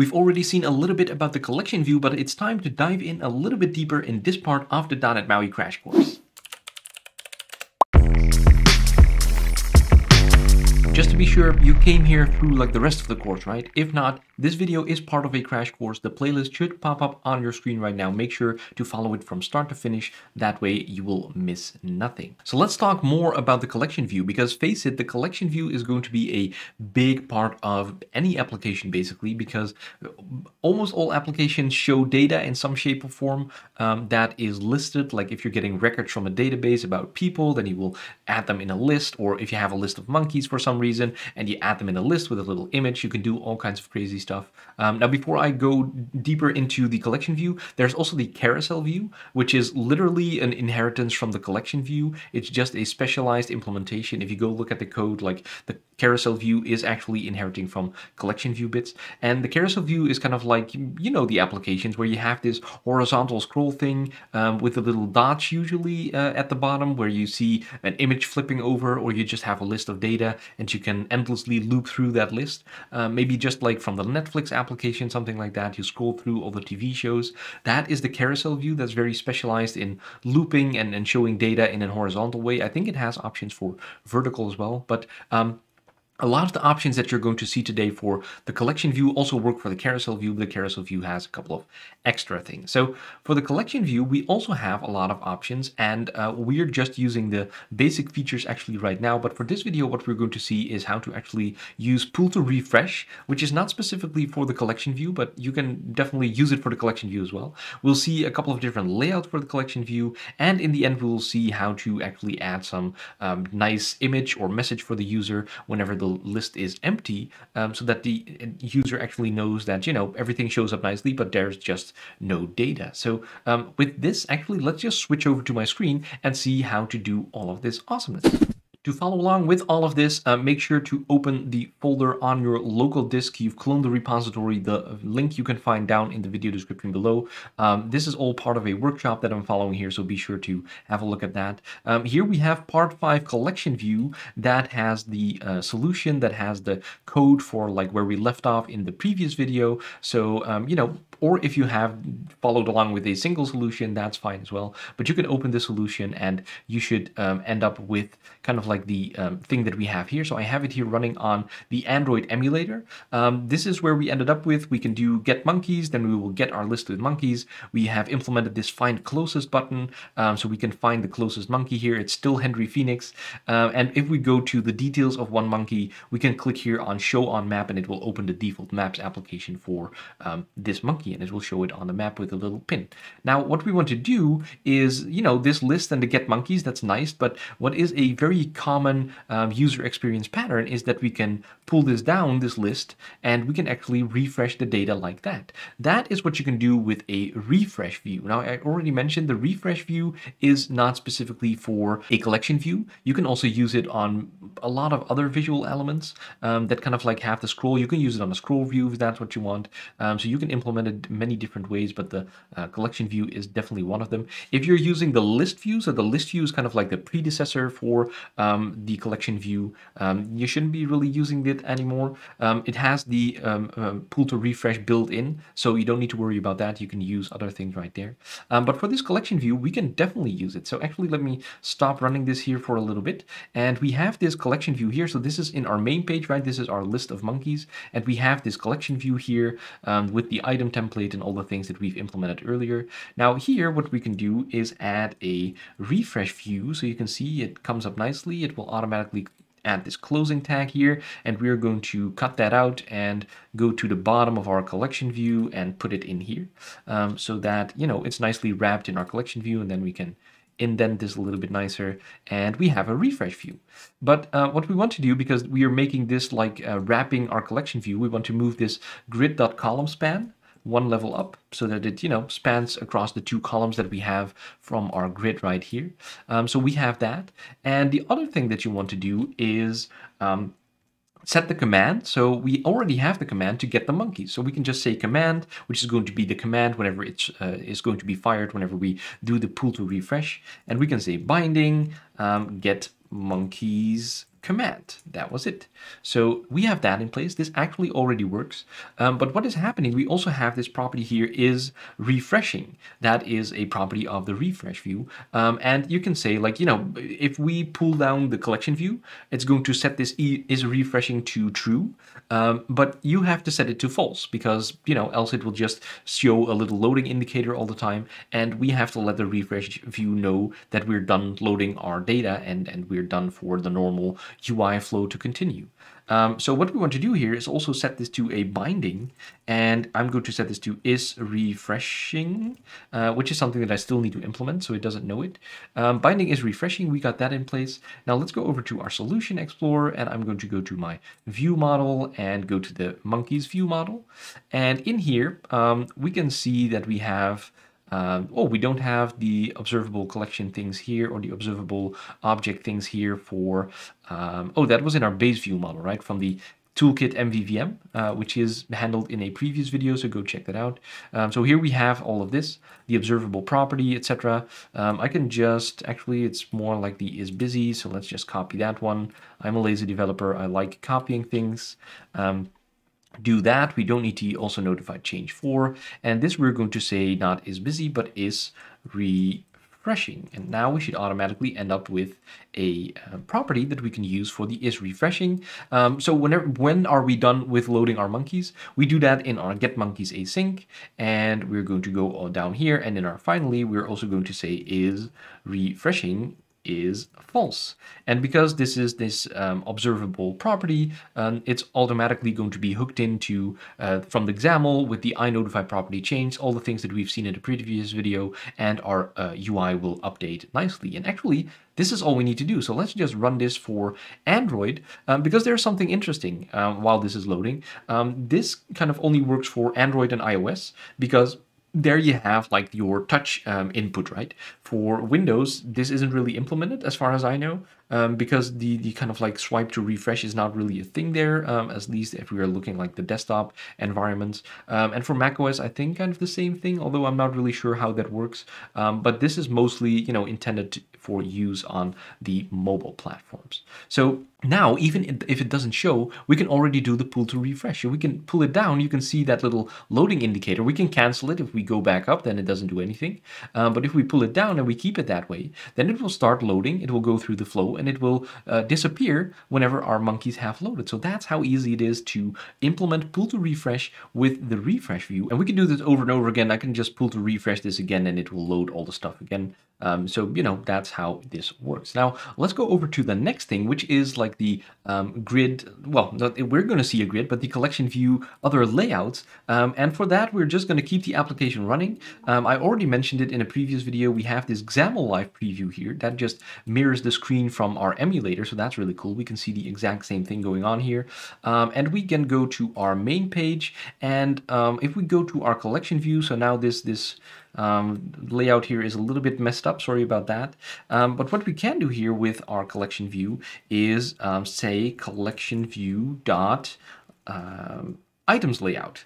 We've already seen a little bit about the collection view, but it's time to dive in a little bit deeper in this part of the .NET MAUI crash course. Just to be sure, you came here through like the rest of the course, right? If not, this video is part of a crash course. The playlist should pop up on your screen right now. Make sure to follow it from start to finish. That way you will miss nothing. So let's talk more about the collection view, because face it, the collection view is going to be a big part of any application basically, because almost all applications show data in some shape or form that is listed. Like if you're getting records from a database about people, then you will add them in a list. Or if you have a list of monkeys for some reason and you add them in a list with a little image, you can do all kinds of crazy stuff. Now, before I go deeper into the collection view, there's also the carousel view, which is literally an inheritance from the collection view. It's just a specialized implementation. If you go look at the code, like the carousel view is actually inheriting from collection view bits. And the carousel view is kind of like, you know, the applications where you have this horizontal scroll thing with the little dots usually at the bottom where you see an image flipping over, or you just have a list of data and you can endlessly loop through that list. Maybe just like from the Netflix application, something like that. You scroll through all the TV shows. That is the carousel view. That's very specialized in looping and showing data in a horizontal way. I think it has options for vertical as well, but a lot of the options that you're going to see today for the collection view also work for the carousel view, but the carousel view has a couple of extra things. So for the collection view, we also have a lot of options, and we're just using the basic features actually right now. But for this video, what we're going to see is how to actually use pull to refresh, which is not specifically for the collection view, but you can definitely use it for the collection view as well. We'll see a couple of different layouts for the collection view. And in the end, we'll see how to actually add some nice image or message for the user whenever the list is empty, so that the user actually knows that, you know, everything shows up nicely, but there's just no data. So with this, actually, let's just switch over to my screen and see how to do all of this awesomeness. To follow along with all of this, make sure to open the folder on your local disk. You've cloned the repository, the link you can find down in the video description below. This is all part of a workshop that I'm following here, so be sure to have a look at that. Here we have part 5 collection view that has the solution, that has the code for like where we left off in the previous video. So, you know, or if you have followed along with a single solution, that's fine as well. But you can open the solution and you should end up with kind of like the thing that we have here. So I have it here running on the Android emulator. This is where we ended up with. We can do get monkeys, then we will get our list of monkeys. We have implemented this find closest button, so we can find the closest monkey here. It's still Henry Phoenix. And if we go to the details of one monkey, we can click here on show on map and it will open the default maps application for this monkey. And it will show it on the map with a little pin. Now, what we want to do is, you know, this list and the get monkeys, that's nice. But what is a very common user experience pattern is that we can pull this down, this list, and we can actually refresh the data like that. That is what you can do with a refresh view. Now, I already mentioned the refresh view is not specifically for a collection view. You can also use it on a lot of other visual elements that kind of like have the scroll. You can use it on a scroll view if that's what you want. So you can implement it many different ways, but the collection view is definitely one of them. If you're using the list view, so the list view is kind of like the predecessor for the collection view, you shouldn't be really using it anymore. It has the pull to refresh built in, so you don't need to worry about that. You can use other things right there. But for this collection view, we can definitely use it. So actually, let me stop running this here for a little bit. And we have this collection view here. So this is in our main page, right? This is our list of monkeys. And we have this collection view here with the item template and all the things that we've implemented earlier. Now here, what we can do is add a refresh view. So you can see it comes up nicely. It will automatically add this closing tag here, and we're going to cut that out and go to the bottom of our collection view and put it in here so that, you know, it's nicely wrapped in our collection view, and then we can indent this a little bit nicer, and we have a refresh view. But what we want to do, because we are making this like wrapping our collection view, we want to move this grid.column span one level up so that it, you know, spans across the two columns that we have from our grid right here. So we have that. And the other thing that you want to do is set the command. So we already have the command to get the monkey. So we can just say command, which is going to be the command whenever it's is going to be fired, whenever we do the pull to refresh. And we can say binding, get monkeys command. That was it. So we have that in place. This actually already works. But what is happening, we also have this property here is refreshing. That is a property of the refresh view. And you can say, like, you know, if we pull down the collection view, it's going to set this is refreshing to true. But you have to set it to false because, you know, else it will just show a little loading indicator all the time. And we have to let the refresh view know that we're done loading our data and we're done for the normal UI flow to continue. So what we want to do here is also set this to a binding, and I'm going to set this to is refreshing, which is something that I still need to implement, so it doesn't know it. Binding is refreshing, we got that in place. Now let's go over to our solution explorer, and I'm going to go to my view model and go to the monkeys view model. And in here, we can see that we have we don't have the observable collection things here or the observable object things here for, that was in our base view model, right? From the toolkit MVVM, which is handled in a previous video, so go check that out. So here we have all of this, the observable property, etc. I can just, actually it's more like the is busy, so let's just copy that one. I'm a lazy developer, I like copying things. Do that. We don't need to also notify change for, and this we're going to say not is busy but is refreshing, and now we should automatically end up with a property that we can use for the is refreshing. So when are we done with loading our monkeys? We do that in our get monkeys async, and we're going to go all down here, and in our finally we're also going to say is refreshing is false. And because this is this observable property, it's automatically going to be hooked into from the XAML with the iNotifyPropertyChange, all the things that we've seen in the previous video, and our UI will update nicely. And actually, this is all we need to do. So let's just run this for Android, because there's something interesting while this is loading. This kind of only works for Android and iOS, because there you have like your touch input, right? For Windows, this isn't really implemented as far as I know, because the kind of like swipe to refresh is not really a thing there, at least if we are looking like the desktop environments. And for macOS, I think kind of the same thing, although I'm not really sure how that works. But this is mostly, you know, intended for use on the mobile platforms. So now, even if it doesn't show, we can already do the pull to refresh. So we can pull it down. You can see that little loading indicator. We can cancel it. If we go back up, then it doesn't do anything. But if we pull it down and we keep it that way, then it will start loading. It will go through the flow, and it will disappear whenever our monkeys have loaded. So that's how easy it is to implement pull to refresh with the refresh view. And we can do this over and over again. I can just pull to refresh this again, and it will load all the stuff again. So, you know, that's how this works. Now, let's go over to the next thing, which is like the grid. Well, we're going to see a grid, but the collection view, other layouts. And for that, we're just going to keep the application running. I already mentioned it in a previous video. We have this XAML live preview here that just mirrors the screen from our emulator. So that's really cool. We can see the exact same thing going on here. And we can go to our main page. And if we go to our collection view, so now this layout here is a little bit messed up, sorry about that. But what we can do here with our collection view is say collection view dot items layout,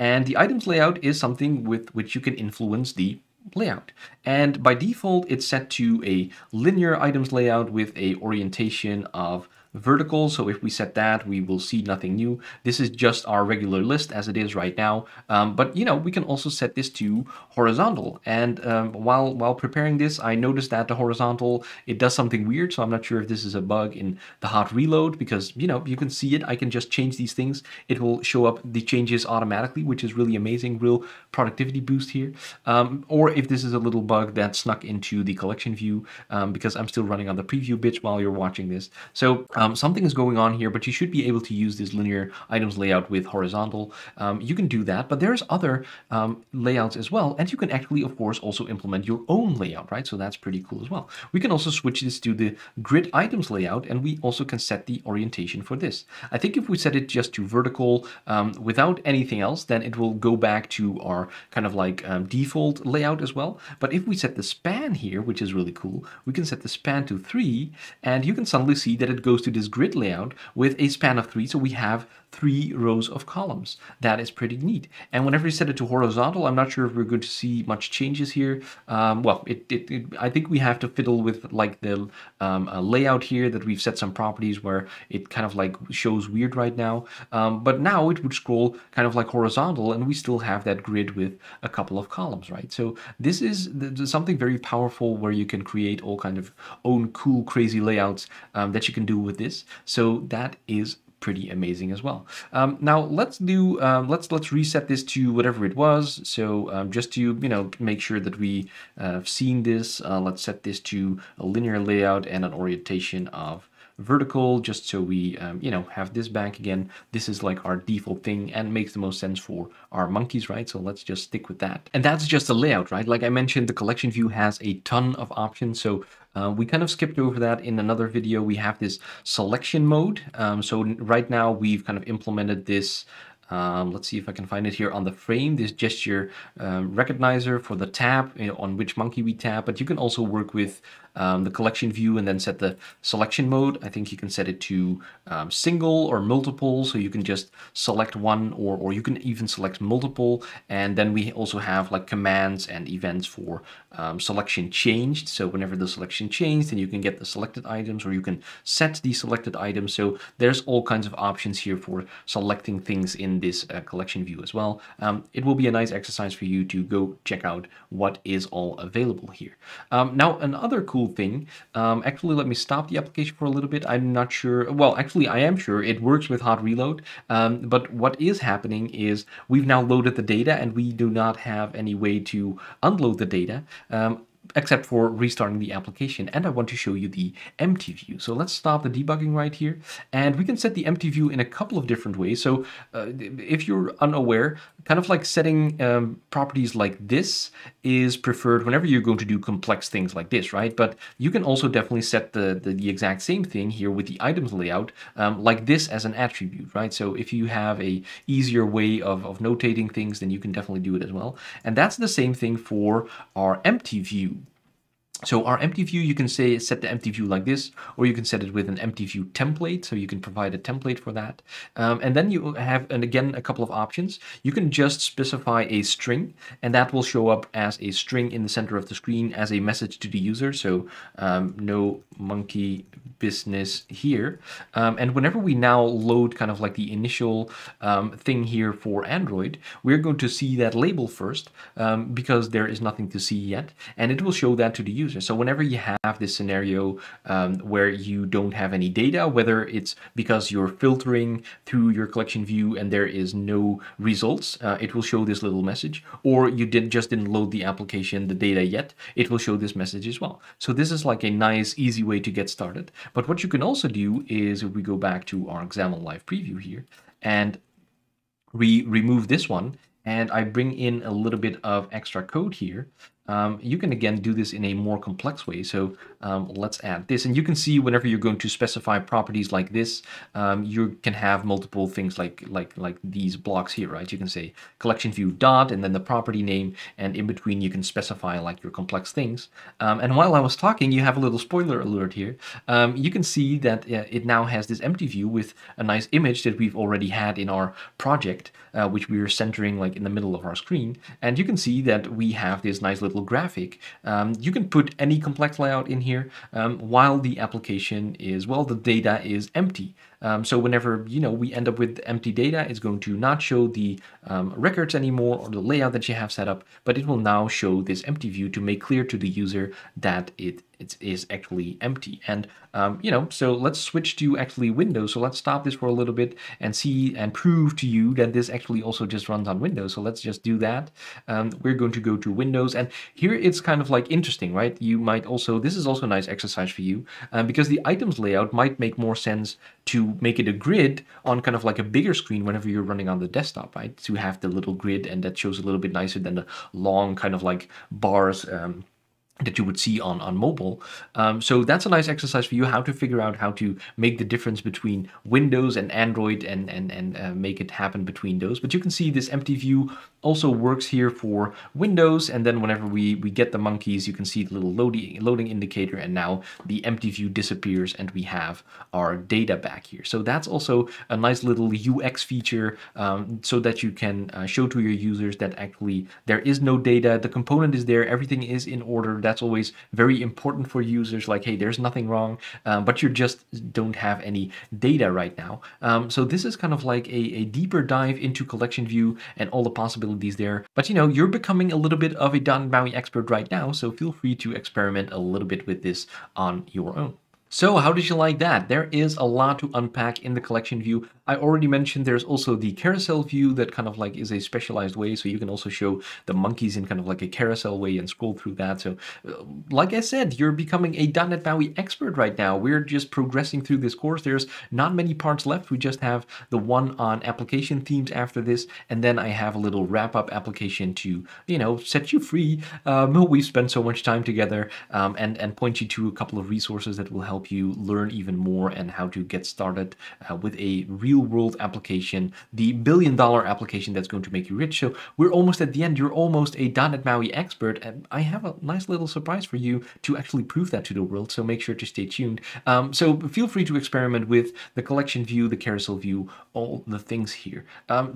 and the items layout is something with which you can influence the layout. And by default, it's set to a linear items layout with a orientation of vertical. So if we set that, we will see nothing new. This is just our regular list as it is right now. But you know, we can also set this to horizontal. And while preparing this, I noticed that the horizontal, it does something weird. So I'm not sure if this is a bug in the hot reload, because you know, you can see it. I can just change these things. It will show up the changes automatically, which is really amazing, real productivity boost here. Or if this is a little bug that snuck into the collection view, because I'm still running on the preview bits while you're watching this. So something is going on here, but you should be able to use this linear items layout with horizontal. You can do that, but there's other layouts as well. And you can actually, of course, also implement your own layout, right? So that's pretty cool as well. We can also switch this to the grid items layout, and we also can set the orientation for this. I think if we set it just to vertical without anything else, then it will go back to our kind of like default layout as well. But if we set the span here, which is really cool, we can set the span to 3, and you can suddenly see that it goes to this grid layout with a span of 3. So we have 3 rows of columns. That is pretty neat. And whenever you set it to horizontal, I'm not sure if we're going to see much changes here. I think we have to fiddle with like the layout here, that we've set some properties where it kind of like shows weird right now. But now it would scroll kind of like horizontal, and we still have that grid with a couple of columns, right? So this is something very powerful where you can create all kind of own cool, crazy layouts that you can do with this. So that is pretty amazing as well. Now let's do let's reset this to whatever it was. So just to make sure that we have seen this, let's set this to a linear layout and an orientation of vertical, just so we have this back again. This is like our default thing and makes the most sense for our monkeys, right? So let's just stick with that. And that's just a layout, right? Like I mentioned, the collection view has a ton of options. So we kind of skipped over that in another video. We have this selection mode. So right now we've kind of implemented this, let's see if I can find it here on the frame, this gesture recognizer for the tab, on which monkey we tap. But you can also work with the collection view and then set the selection mode. I think you can set it to single or multiple, so you can just select one, or you can even select multiple. And then we also have like commands and events for selection changed. So whenever the selection changed, then you can get the selected items, or you can set the selected items. So there's all kinds of options here for selecting things in this collection view as well. It will be a nice exercise for you to go check out what is all available here. Now another cool thing. Actually, let me stop the application for a little bit. I'm not sure. Well, actually, I am sure it works with hot reload. But what is happening is we've now loaded the data and we do not have any way to unload the data, except for restarting the application. And I want to show you the empty view. So let's stop the debugging right here. And we can set the empty view in a couple of different ways. So if you're unaware, kind of like setting properties like this is preferred whenever you're going to do complex things like this, right? But you can also definitely set the exact same thing here with the items layout like this as an attribute, right? So if you have a easier way of notating things, then you can definitely do it as well. And that's the same thing for our empty view. So our empty view, you can say set the empty view like this, or you can set it with an empty view template. So you can provide a template for that. And then you have, and again, a couple of options. You can just specify a string, and that will show up as a string in the center of the screen as a message to the user. So no monkey business here. And whenever we now load kind of like the initial thing here for Android, we're going to see that label first because there is nothing to see yet. And it will show that to the user. So whenever you have this scenario where you don't have any data, whether it's because you're filtering through your collection view and there is no results, it will show this little message, or you just didn't load the application, the data yet, it will show this message as well. So this is like a nice, easy way to get started. But what you can also do is, if we go back to our XAML live preview here and we remove this one, and I bring in a little bit of extra code here, you can again do this in a more complex way. So let's add this, and you can see whenever you're going to specify properties like this, you can have multiple things like these blocks here, right? You can say collection view dot and then the property name, and in between you can specify like your complex things. And while I was talking, you have a little spoiler alert here. You can see that it now has this empty view with a nice image that we've already had in our project, which we were centering like in the middle of our screen, and you can see that we have this nice little graphic. You can put any complex layout in here while the application is, well, the data is empty. So whenever we end up with empty data, it's going to not show the records anymore or the layout that you have set up, but it will now show this empty view to make clear to the user that it is actually empty. And so let's switch to actually Windows. So let's stop this for a little bit and see and prove to you that this actually also just runs on Windows. So let's just do that. We're going to go to Windows, and here it's kind of like interesting, right? You might also, this is also a nice exercise for you because the items layout might make more sense to make it a grid on kind of like a bigger screen whenever you're running on the desktop, right? So you have the little grid, and that shows a little bit nicer than the long kind of like bars that you would see on mobile. So that's a nice exercise for you, how to figure out how to make the difference between Windows and Android and make it happen between those. But you can see this empty view also works here for Windows. And then whenever we get the monkeys, you can see the little loading indicator, and now the empty view disappears and we have our data back here. So that's also a nice little UX feature, so that you can show to your users that actually there is no data, the component is there, everything is in order. That's always very important for users, like, hey, there's nothing wrong, but you just don't have any data right now. So this is kind of like a deeper dive into Collection View and all the possibilities there. But you know, you're becoming a little bit of a .NET MAUI expert right now, so feel free to experiment a little bit with this on your own. So how did you like that? There is a lot to unpack in the Collection View. I already mentioned there's also the Carousel View that kind of like is a specialized way. So you can also show the monkeys in kind of like a carousel way and scroll through that. So like I said, you're becoming a .NET MAUI expert right now. We're just progressing through this course. There's not many parts left. We just have the one on application themes after this. And then I have a little wrap up application to, you know, set you free. We've spent so much time together, and point you to a couple of resources that will help you learn even more and how to get started with a real world application, the billion-dollar application that's going to make you rich. So we're almost at the end. You're almost a .NET MAUI expert, and I have a nice little surprise for you to actually prove that to the world. So make sure to stay tuned. So feel free to experiment with the Collection View, the Carousel View, all the things here.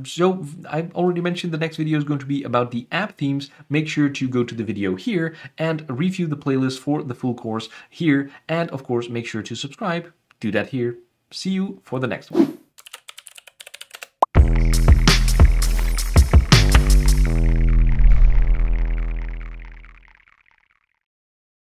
So I've already mentioned the next video is going to be about the app themes. Make sure to go to the video here and review the playlist for the full course here. And of course, make sure to subscribe. Do that here. See you for the next one.